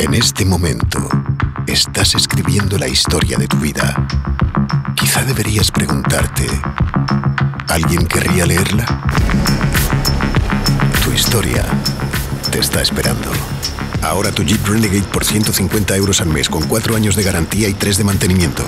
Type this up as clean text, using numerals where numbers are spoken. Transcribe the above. En este momento, estás escribiendo la historia de tu vida. Quizá deberías preguntarte, ¿alguien querría leerla? Tu historia te está esperando. Ahora tu Jeep Renegade por 150 euros al mes, con 4 años de garantía y 3 de mantenimiento.